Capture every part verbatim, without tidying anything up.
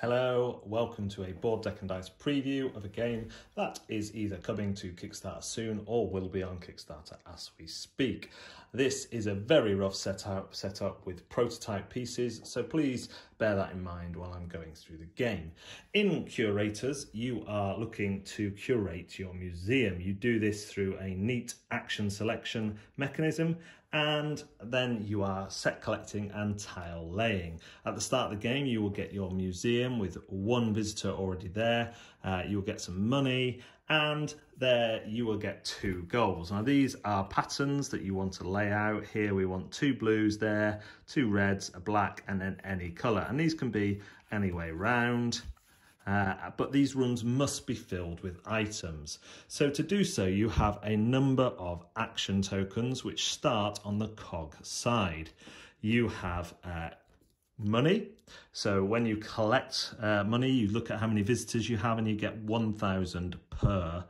Hello, welcome to a Board Deck and Dice preview of a game that is either coming to Kickstarter soon or will be on Kickstarter as we speak. This is a very rough setup, setup with prototype pieces, so please bear that in mind while I'm going through the game. In Curators, you are looking to curate your museum. You do this through a neat action selection mechanism, and then you are set collecting and tile laying. At the start of the game, you will get your museum with one visitor already there. Uh, you will get some money, and there you will get two goals. Now, these are patterns that you want to lay out. Here we want two blues there, two reds, a black, and then any colour. And these can be any way round. Uh, but these runs must be filled with items. So to do so, you have a number of action tokens which start on the cog side. You have uh, money. So when you collect uh, money, you look at how many visitors you have and you get one thousand per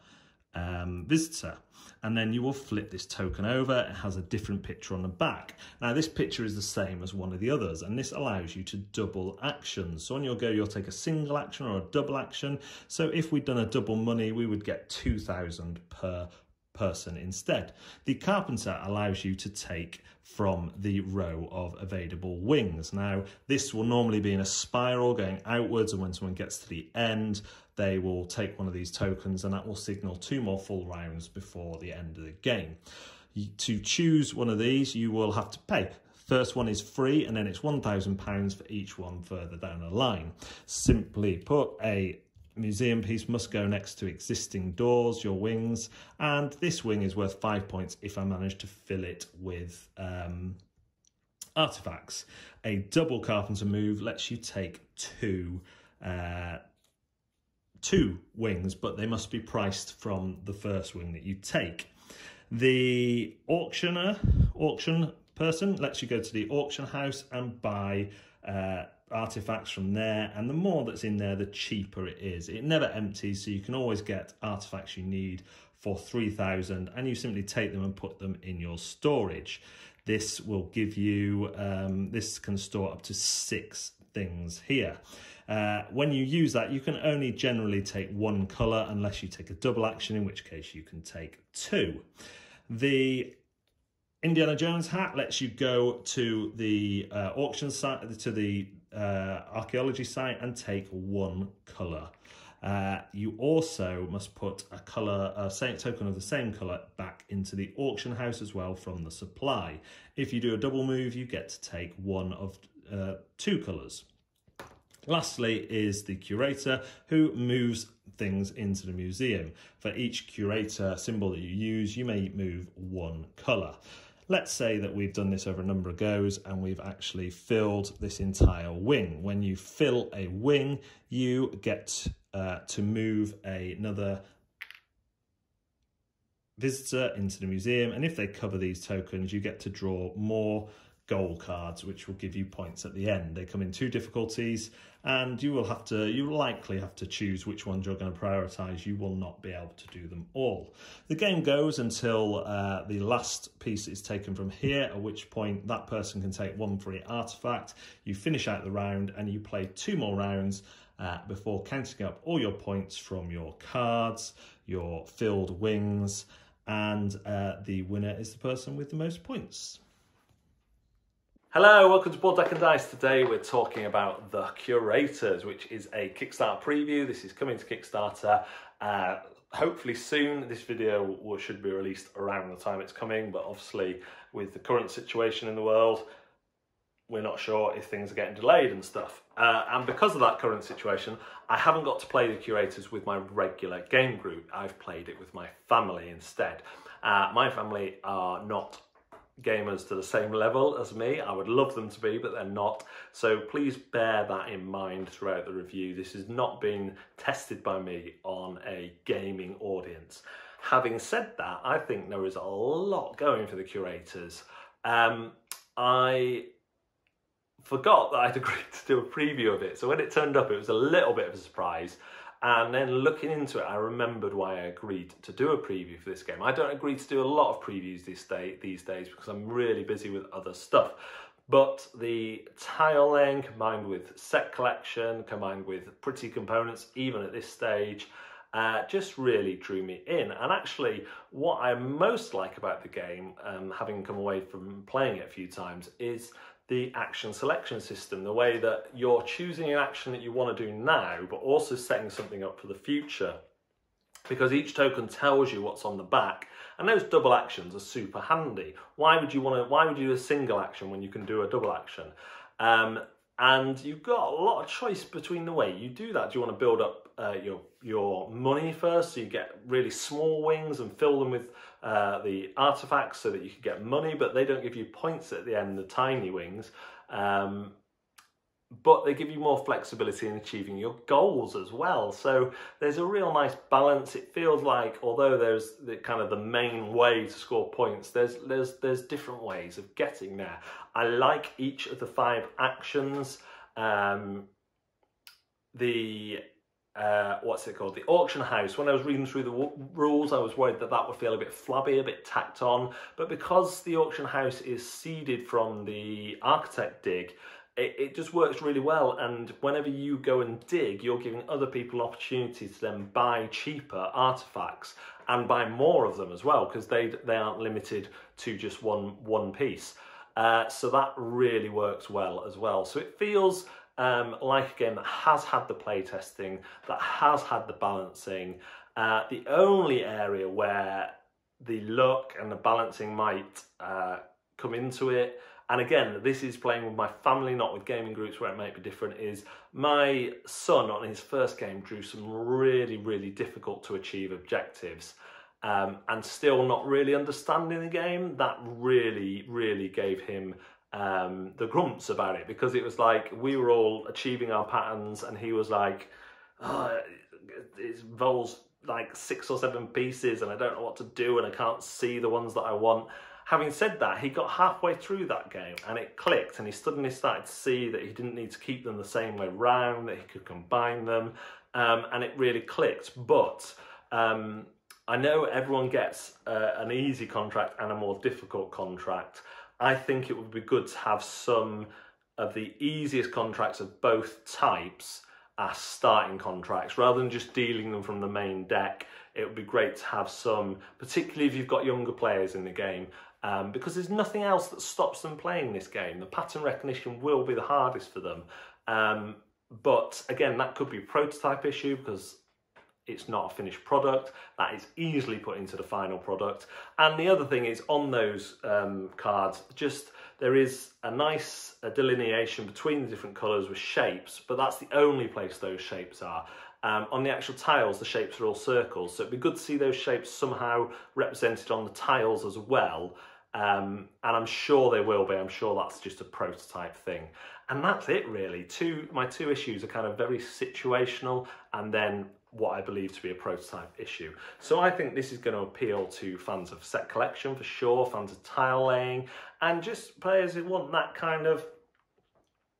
um, visitor. And then you will flip this token over. It has a different picture on the back. Now, this picture is the same as one of the others, and this allows you to double actions. So on your go, you'll take a single action or a double action. So if we'd done a double money, we would get two thousand per person instead. The Carpenter allows you to take from the row of available wings. Now, this will normally be in a spiral going outwards, and when someone gets to the end, they will take one of these tokens, and that will signal two more full rounds before the end of the game. To choose one of these, you will have to pay. First one is free, and then it's one thousand pounds for each one further down the line. Simply put, a museum piece must go next to existing doors, your wings, and this wing is worth five points if I manage to fill it with um, artifacts. A double Carpenter move lets you take two uh, two wings, but they must be priced from the first wing that you take. The auctioneer, auction person lets you go to the auction house and buy uh, artifacts from there, and the more that's in there, the cheaper it is. It never empties, so you can always get artifacts you need for three thousand, and you simply take them and put them in your storage. This will give you, um, this can store up to six things here. Uh, when you use that, you can only generally take one colour unless you take a double action, in which case you can take two. The Indiana Jones hat lets you go to the uh, auction site, to the uh, archaeology site, and take one colour. Uh, you also must put a colour, a same token of the same colour back into the auction house as well from the supply. If you do a double move, you get to take one of uh, two colours. Lastly is the curator, who moves things into the museum. For each curator symbol that you use, you may move one colour. Let's say that we've done this over a number of goes and we've actually filled this entire wing. When you fill a wing, you get uh, to move a, another visitor into the museum, and if they cover these tokens, you get to draw more goal cards, which will give you points at the end. They come in two difficulties, and you will have to, you likely have to choose which ones you're going to prioritise. You will not be able to do them all. The game goes until uh, the last piece is taken from here, at which point that person can take one free artefact. You finish out the round, and you play two more rounds uh, before counting up all your points from your cards, your filled wings, and uh, the winner is the person with the most points. Hello, welcome to Board Deck and Dice. Today we're talking about The Curators, which is a Kickstarter preview. This is coming to Kickstarter uh, hopefully soon. This video will, should be released around the time it's coming, but obviously with the current situation in the world, we're not sure if things are getting delayed and stuff. Uh, and because of that current situation, I haven't got to play The Curators with my regular game group. I've played it with my family instead. Uh, my family are not gamers to the same level as me. I would love them to be, but they're not. So please bear that in mind throughout the review. This has not been tested by me on a gaming audience. Having said that, I think there is a lot going for The Curators. Um, I forgot that I'd agreed to do a preview of it. So when it turned up, it was a little bit of a surprise. And then looking into it, I remembered why I agreed to do a preview for this game. I don't agree to do a lot of previews this day, these days because I'm really busy with other stuff. But the tile laying combined with set collection, combined with pretty components, even at this stage, uh, just really drew me in. And actually, what I most like about the game, um, having come away from playing it a few times, is the action selection system, the way that you're choosing an action that you want to do now, but also setting something up for the future. Because each token tells you what's on the back, and those double actions are super handy. Why would you want to? Why would you do a single action when you can do a double action? Um, and you've got a lot of choice between the way you do that. Do you want to build up uh, your your money first, so you get really small wings and fill them with uh, the artifacts, so that you can get money, but they don't give you points at the end, the tiny wings. Um, But they give you more flexibility in achieving your goals as well. So there's a real nice balance. It feels like, although there's the kind of the main way to score points, there's there's there's different ways of getting there. I like each of the five actions. Um, the uh, what's it called? The auction house. When I was reading through the rules, I was worried that that would feel a bit flabby, a bit tacked on. But because the auction house is seeded from the architect dig, It, it just works really well, and whenever you go and dig, you're giving other people opportunity to then buy cheaper artifacts and buy more of them as well, because they they aren't limited to just one one piece. Uh, so that really works well as well. So it feels um, like a game that has had the playtesting, that has had the balancing. Uh, the only area where the luck and the balancing might uh, come into it, and again, this is playing with my family, not with gaming groups where it might be different, is my son on his first game drew some really, really difficult to achieve objectives, um, and still not really understanding the game. That really, really gave him um, the grumps about it, because it was like we were all achieving our patterns and he was like, oh, it involves like six or seven pieces and I don't know what to do and I can't see the ones that I want. Having said that, he got halfway through that game and it clicked, and he suddenly started to see that he didn't need to keep them the same way round, that he could combine them, um, and it really clicked. But um, I know everyone gets uh, an easy contract and a more difficult contract. I think it would be good to have some of the easiest contracts of both types as starting contracts, rather than just dealing them from the main deck. It would be great to have some, particularly if you've got younger players in the game, Um, because there's nothing else that stops them playing this game. The pattern recognition will be the hardest for them. Um, but again, that could be a prototype issue because it's not a finished product. That is easily put into the final product. And the other thing is, on those um, cards, just there is a nice uh, delineation between the different colours with shapes, but that's the only place those shapes are. Um, on the actual tiles, the shapes are all circles, so it'd be good to see those shapes somehow represented on the tiles as well. Um, and I'm sure they will be. I'm sure that's just a prototype thing. And that's it, really. Two, my two issues are kind of very situational, and then what I believe to be a prototype issue. So I think this is going to appeal to fans of set collection for sure, fans of tile laying, and just players who want that kind of,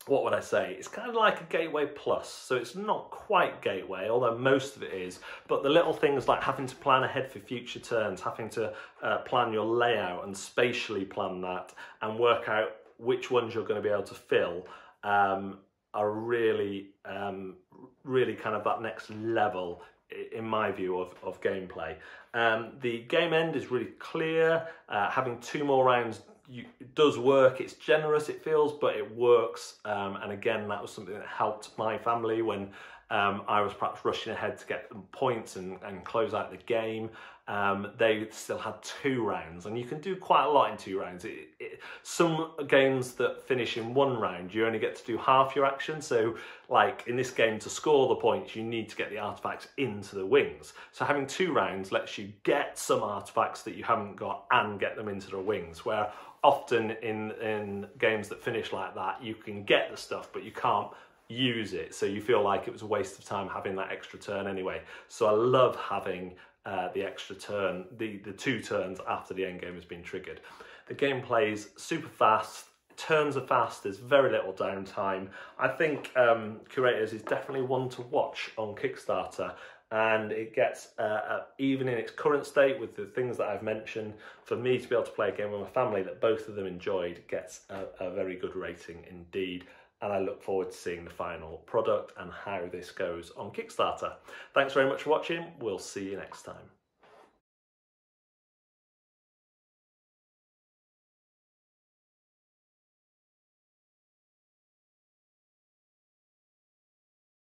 what would I say? It's kind of like a Gateway Plus, so it's not quite Gateway, although most of it is, but the little things like having to plan ahead for future turns, having to uh, plan your layout and spatially plan that and work out which ones you're going to be able to fill um, are really, um, really kind of that next level, in my view, of, of gameplay. Um, the game end is really clear. Uh, having two more rounds You, it does work. It's generous, it feels, but it works. Um, and again, that was something that helped my family when um, I was perhaps rushing ahead to get points and, and close out the game. Um, they still had two rounds, and you can do quite a lot in two rounds. It, it, some games that finish in one round, you only get to do half your action. So like in this game, to score the points, you need to get the artifacts into the wings. So having two rounds lets you get some artifacts that you haven't got and get them into the wings, where often in, in games that finish like that, you can get the stuff, but you can't use it. So you feel like it was a waste of time having that extra turn anyway. So I love having uh, the extra turn, the, the two turns after the end game has been triggered. The game plays super fast, turns are fast, there's very little downtime. I think um, Curators is definitely one to watch on Kickstarter, and it gets, uh, uh, even in its current state with the things that I've mentioned, for me to be able to play a game with my family that both of them enjoyed gets a, a very good rating indeed. And I look forward to seeing the final product and how this goes on Kickstarter. Thanks very much for watching. We'll see you next time.